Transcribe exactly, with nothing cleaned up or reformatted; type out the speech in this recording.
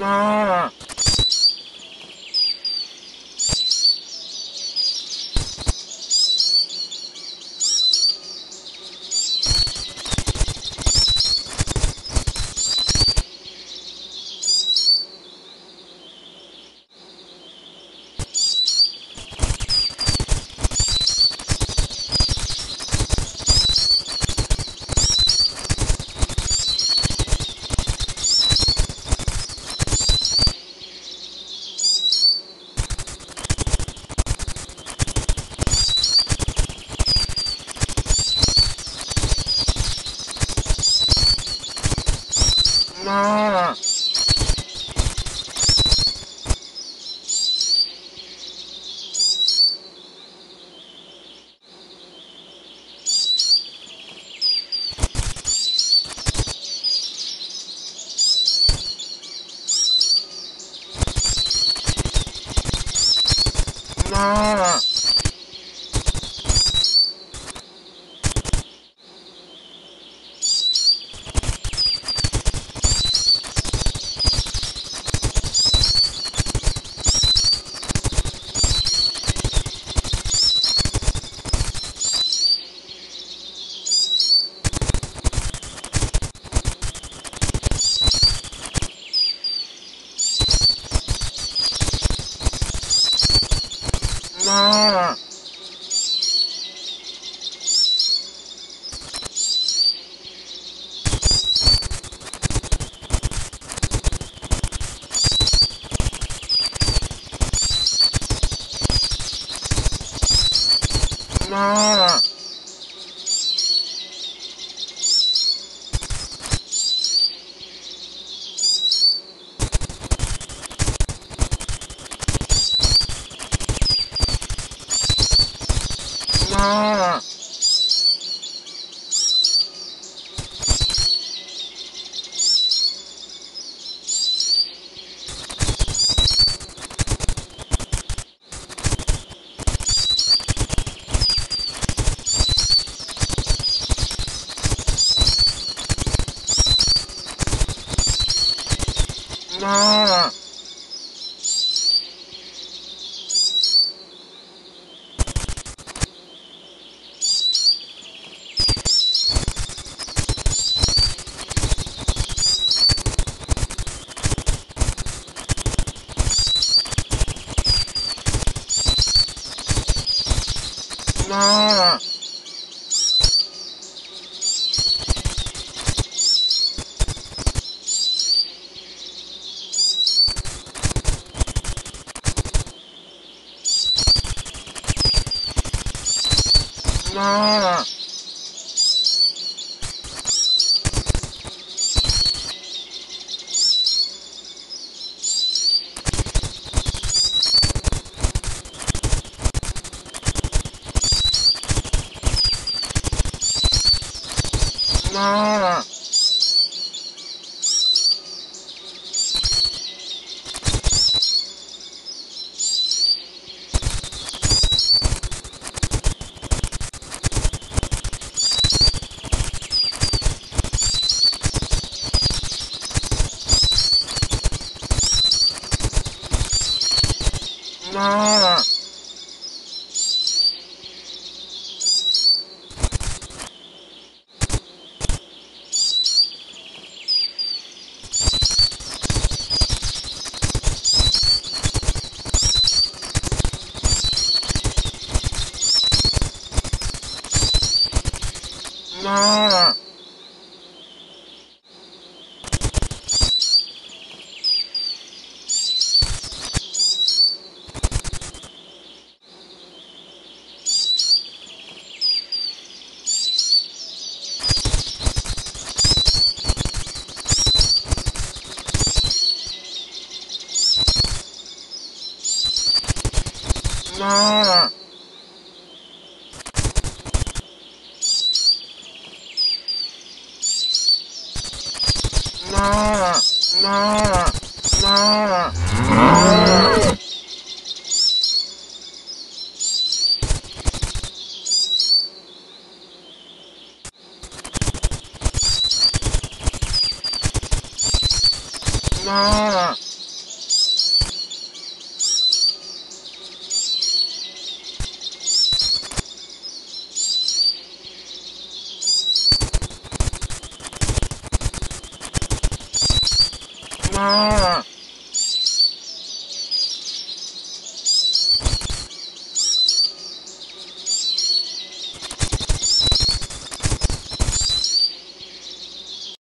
Ah. Ah. Ah. Ah. Ah. Ah. Ah. Ah. Ah. Ah. Ah. Ah. Ah. Ah, ah, ah, ah. Ah. Ah.